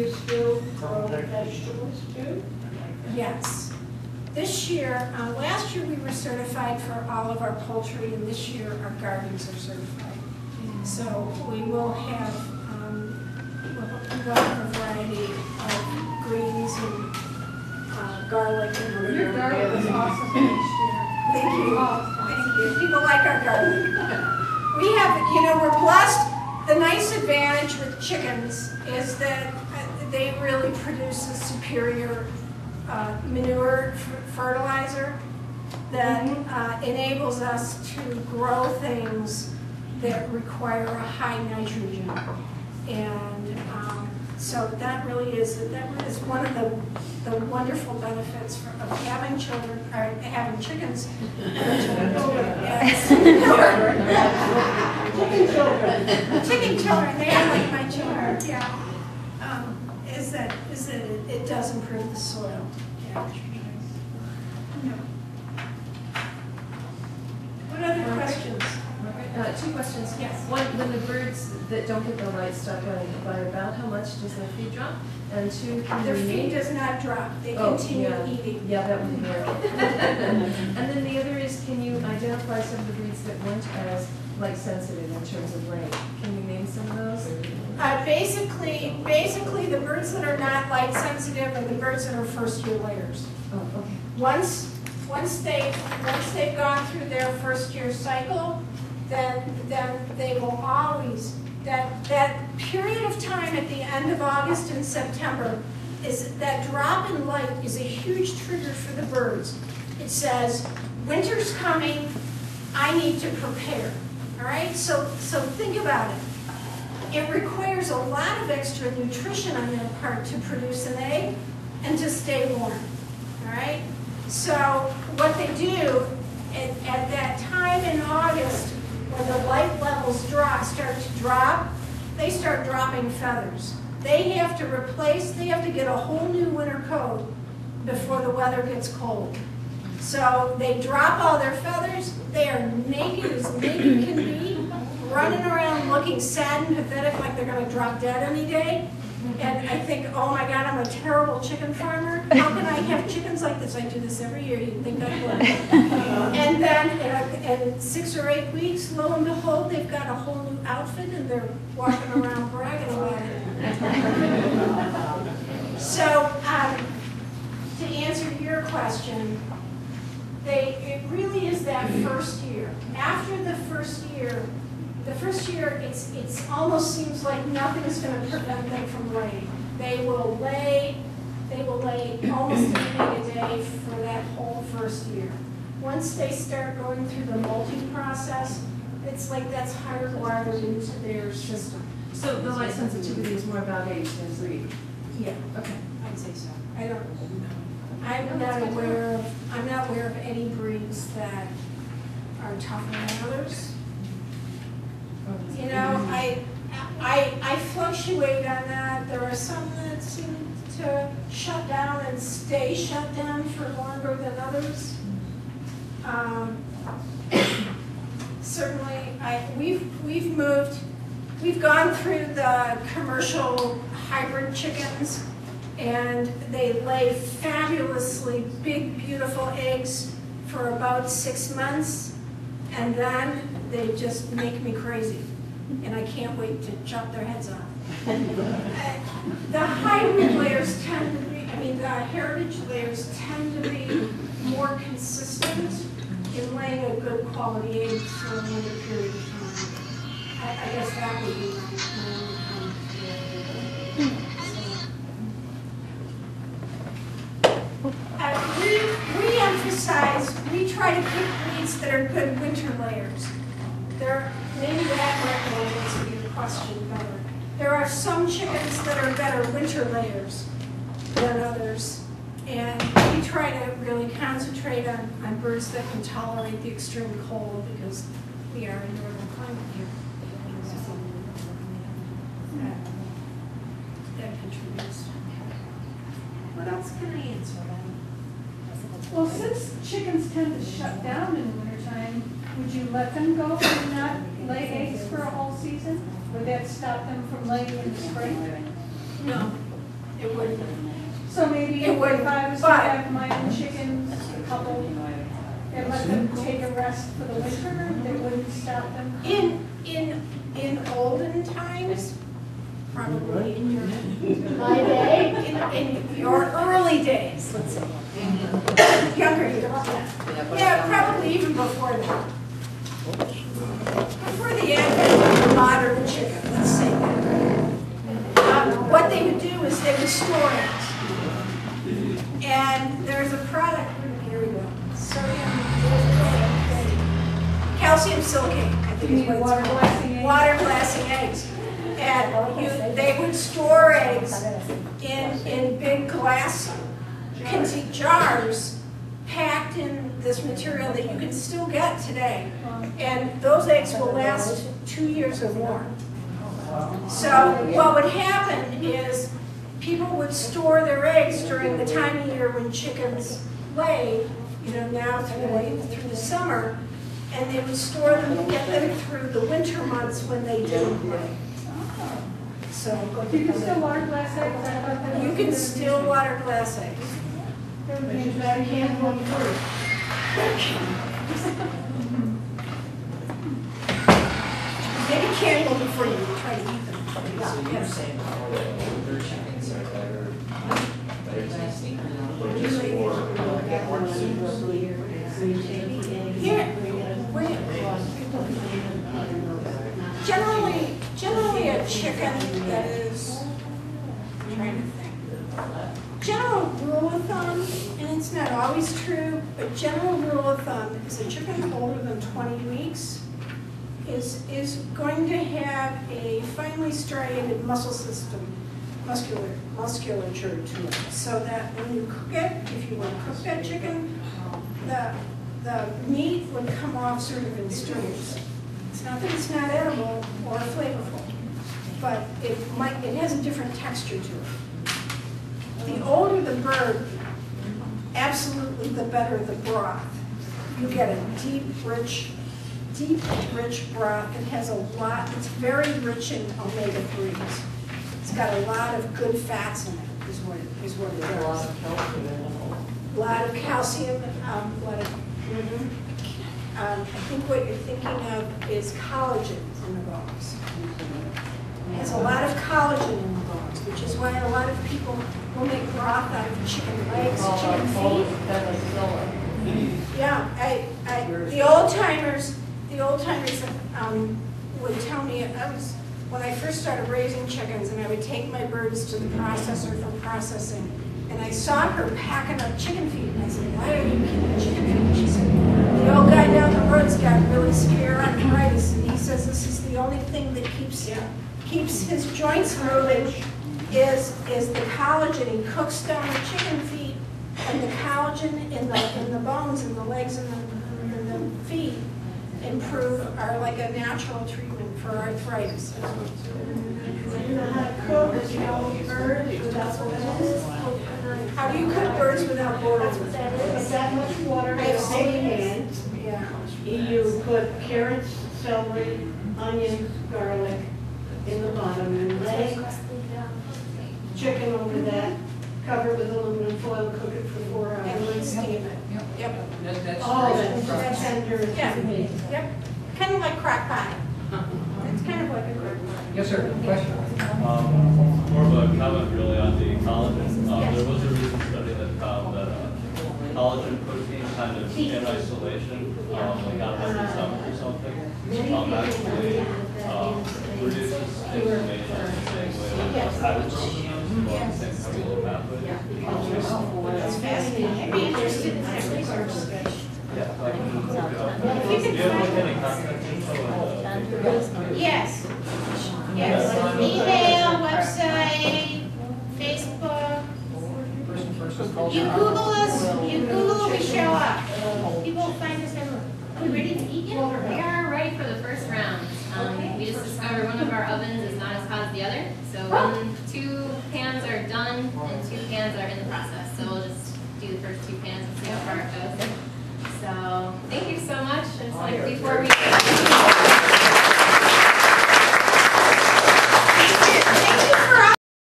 you still grow vegetables too? Yes. This year, last year we were certified for all of our poultry, and this year our gardens are certified. Mm-hmm. So we will have a variety of greens and garlic and herb. Your garlic was awesome next year. Thank you. Thank you. People like our garden. We have, you know, we're blessed. The nice advantage with chickens is that they really produce a superior manure fertilizer that enables us to grow things that require a high nitrogen. And so that really is one of the wonderful benefits of having children, or having chickens. Chicken children, they are like my children. Yeah, is that it does improve the soil. Yeah. No. What other questions? Two questions. Yes. One, when the birds that don't get the light stuck on the fire about, how much does their feed drop? And two, can their feed does not drop. They continue eating. Yeah, that would be there. And then the other is, can you identify some of the breeds that weren't as light sensitive in terms of light? Can you name some of those? Basically, the birds that are not light sensitive are the birds that are first year layers. Oh, okay. Once they've gone through their first year cycle, then they will always, that period of time at the end of August and September, is that drop in light is a huge trigger for the birds. It says, winter's coming, I need to prepare, all right? So think about it. It requires a lot of extra nutrition on their part to produce an egg and to stay warm, all right? So what they do at that time in August, when the light levels start to drop, they start dropping feathers. They have to get a whole new winter coat before the weather gets cold. So they drop all their feathers, they are naked, as naked can be, running around looking sad and pathetic like they're gonna drop dead any day. And I think, oh my God, I'm a terrible chicken farmer. How can I have chickens like this? I do this every year, you'd think I would. And then in 6 or 8 weeks, lo and behold, they've got a whole new outfit and they're walking around bragging about it. So to answer your question, it really is that first year. After the first year, it's almost seems like nothing is going to prevent them from laying. They will lay almost every day for that whole first year. Once they start going through the molting process, it's like that's hard wired into their system. So the light sensitivity is more about age than breed. Yeah. Okay. I'd say so. I don't know. I'm not aware of any breeds that are tougher than others. You know, I fluctuate on that. There are some that seem to shut down and stay shut down for longer than others. Certainly, we've gone through the commercial hybrid chickens, and they lay fabulously big, beautiful eggs for about 6 months, and then they just make me crazy, and I can't wait to chop their heads off. The hybrid layers tend to be, the heritage layers tend to be more consistent in laying a good quality egg for a longer period of time. I guess that would be my only comment. We try to pick breeds that are good winter layers. Maybe that might answer your question better. There are some chickens that are better winter layers than others, and we try to really concentrate on birds that can tolerate the extreme cold because we are in northern climate here. That contributes. What else can I answer then? Well, since chickens tend to shut down in the wintertime, would you let them go and not lay eggs for a whole season? Would that stop them from laying in the spring? No. It would, if I have my own chickens, a couple, and let them take a rest for the winter, they wouldn't stop them. In olden times, probably in your my day, in your early days, let's say, younger years, yeah, probably even before that, before the advent of modern chicken, let's say that. What they would do is they would store it, and there's a product. Here we go. Calcium silicate. I think it's water glassing. Water glassing eggs. And they would store eggs in big glass jars packed in this material that you can still get today. And those eggs will last 2 years or more. So what would happen is people would store their eggs during the time of year when chickens lay, you know, now through the summer, and they would store them and get them through the winter months when they don't lay. So you can still water glass eggs? You can still water glass eggs. That would be about a handful of fruit. Get a candle before you try to eat them. So you're saying all the older chickens are better tasting, or just more soups? Yeah. Generally a chicken that is, I'm trying to think, general rule of thumb, and it's not always true, but general rule of thumb is a chicken older than 20 weeks is going to have a finely striated muscle system, musculature to it, so that when you cook it, if you want to cook that chicken, the meat would come off sort of in streams. It's not that it's not edible or flavorful, but it has a different texture to it. The older the bird, absolutely the better the broth. You get a deep, rich broth that has a lot, it's very rich in omega-3s. It's got a lot of good fats in it, is what it does. A lot of calcium, a lot of I think what you're thinking of is collagen in the bones. There's a lot of collagen in the bones, which is why a lot of people will make broth out of chicken legs, chicken feet. Yeah, the old timers would tell me, when I first started raising chickens, and I would take my birds to the processor for processing, and I saw her packing up chicken feet, and I said, "Why are you keeping chicken feet?" She said, "The old guy down the road's got really severe arthritis, and he says this is the only thing that keeps his joints moving is the collagen. He cooks down the chicken feet, and the collagen in the bones, and the legs, and the feet are like a natural treatment for arthritis." You know how to cook birds without borders? How do you cook birds without borders? With that much water in a pan, you put carrots, celery, onions, garlic in the bottom, and lay chicken over that, cover with aluminum foil, cook it for 4 hours. And then steam it. Yep. Oh, that's tender. Yeah. Yep. Kind of like crock pot. It's kind of like a crock pot. Yes, sir. Question? More of a comment, really, on the collagen. There was a recent study that found that collagen protein kind of in isolation, like on a stomach or something, actually reduces inflammation in the same way that having protein or the same cellular pathway. That's fascinating. I'd be interested in that research. Yes. Yes. Email, website, Facebook. You Google us. You Google, we show up. People find us everywhere. Are we ready to eat yet? We are ready for the first round. We just discovered one of our ovens is not as hot as the other, so two pans are done and two pans are in the process. So we'll just do the first two pans and see how far it goes. So thank you so much. It's like before we.